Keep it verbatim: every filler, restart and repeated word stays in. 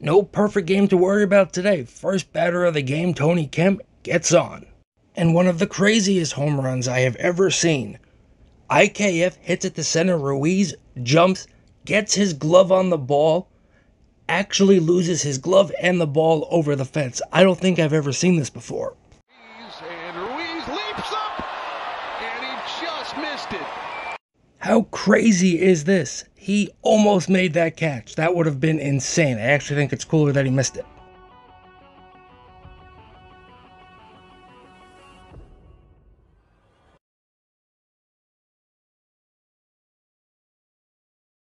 No perfect game to worry about today. First batter of the game, Tony Kemp gets on. And one of the craziest home runs I have ever seen. I K F hits it to center, Ruiz jumps, gets his glove on the ball, actually loses his glove and the ball over the fence. I don't think I've ever seen this before. And Ruiz leaps up, and he just missed it. How crazy is this? He almost made that catch. That would have been insane. I actually think it's cooler that he missed it.